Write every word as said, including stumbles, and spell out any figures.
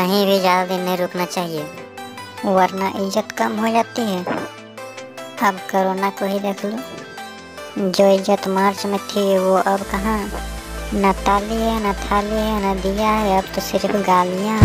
कहीं भी ज़्यादा दिन नहीं रुकना चाहिए, वरना इज्जत कम हो जाती है। अब कोरोना को ही देख लो, जो इज्जत मार्च में थी वो अब कहाँ, ना ताली है ना थाली है ना दिया है, अब तो सिर्फ गालियाँ।